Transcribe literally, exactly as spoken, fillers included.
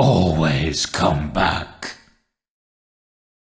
always come back.